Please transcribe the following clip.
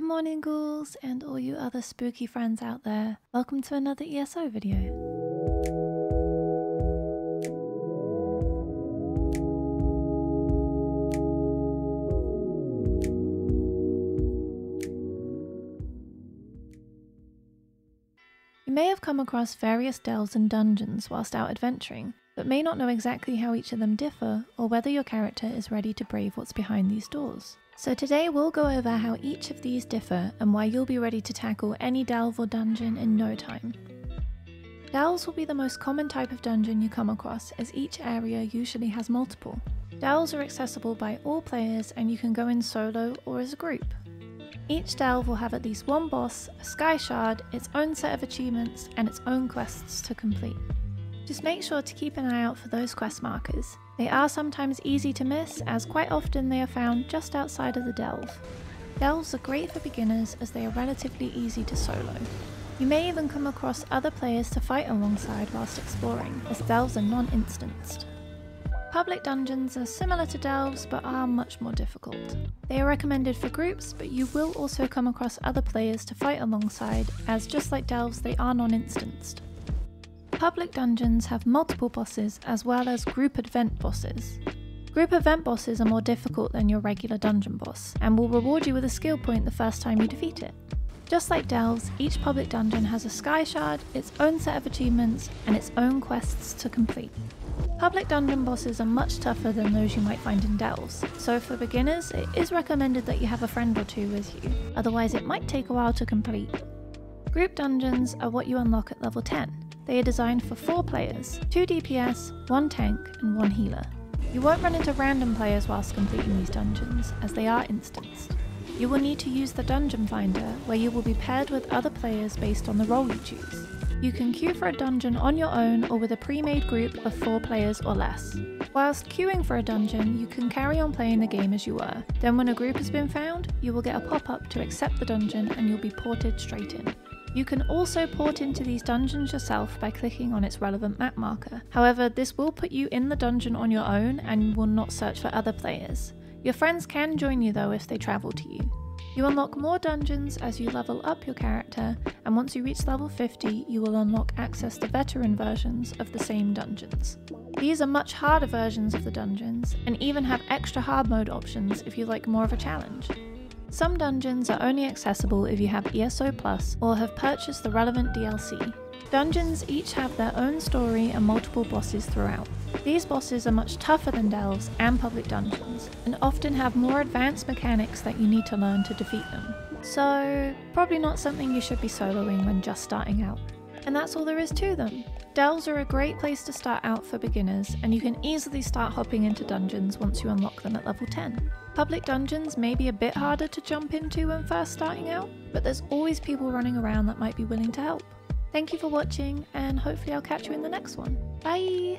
Good morning ghouls and all you other spooky friends out there, welcome to another ESO video. You may have come across various delves and dungeons whilst out adventuring, but may not know exactly how each of them differ or whether your character is ready to brave what's behind these doors. So today we'll go over how each of these differ and why you'll be ready to tackle any delve or dungeon in no time. Delves will be the most common type of dungeon you come across, as each area usually has multiple. Delves are accessible by all players and you can go in solo or as a group. Each delve will have at least one boss, a sky shard, its own set of achievements, and its own quests to complete. Just make sure to keep an eye out for those quest markers. They are sometimes easy to miss, as quite often they are found just outside of the delve. Delves are great for beginners as they are relatively easy to solo. You may even come across other players to fight alongside whilst exploring, as delves are non-instanced. Public dungeons are similar to delves but are much more difficult. They are recommended for groups, but you will also come across other players to fight alongside, as just like delves they are non-instanced. Public dungeons have multiple bosses as well as group event bosses. Group event bosses are more difficult than your regular dungeon boss and will reward you with a skill point the first time you defeat it. Just like delves, each public dungeon has a sky shard, its own set of achievements, and its own quests to complete. Public dungeon bosses are much tougher than those you might find in delves, so for beginners it is recommended that you have a friend or two with you, otherwise it might take a while to complete. Group dungeons are what you unlock at level 10. They are designed for 4 players, 2 DPS, 1 tank and 1 healer. You won't run into random players whilst completing these dungeons, as they are instanced. You will need to use the dungeon finder, where you will be paired with other players based on the role you choose. You can queue for a dungeon on your own or with a pre-made group of 4 players or less. Whilst queuing for a dungeon, you can carry on playing the game as you were. Then when a group has been found, you will get a pop-up to accept the dungeon and you'll be ported straight in. You can also port into these dungeons yourself by clicking on its relevant map marker. However, this will put you in the dungeon on your own and will not search for other players. Your friends can join you though if they travel to you. You unlock more dungeons as you level up your character, and once you reach level 50 you will unlock access to veteran versions of the same dungeons. These are much harder versions of the dungeons, and even have extra hard mode options if you like more of a challenge. Some dungeons are only accessible if you have ESO Plus or have purchased the relevant DLC. Dungeons each have their own story and multiple bosses throughout. These bosses are much tougher than delves and public dungeons, and often have more advanced mechanics that you need to learn to defeat them. So probably not something you should be soloing when just starting out. And that's all there is to them. Delves are a great place to start out for beginners, and you can easily start hopping into dungeons once you unlock them at level 10. Public dungeons may be a bit harder to jump into when first starting out, but there's always people running around that might be willing to help. Thank you for watching, and hopefully I'll catch you in the next one. Bye!